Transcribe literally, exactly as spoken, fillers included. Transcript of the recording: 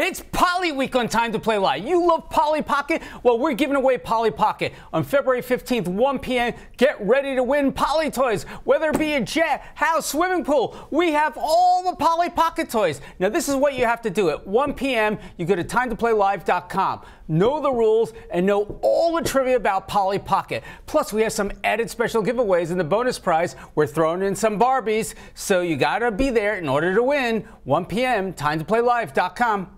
It's Polly Week on Time to Play Live. You love Polly Pocket? Well, we're giving away Polly Pocket on February fifteenth, one p m Get ready to win Polly toys, whether it be a jet, house, swimming pool. We have all the Polly Pocket toys. Now, this is what you have to do. At one p m, you go to time to play live dot com. Know the rules and know all the trivia about Polly Pocket. Plus, we have some added special giveaways in the bonus prize. We're throwing in some Barbies, so you gotta be there in order to win. one p m, time to play live dot com.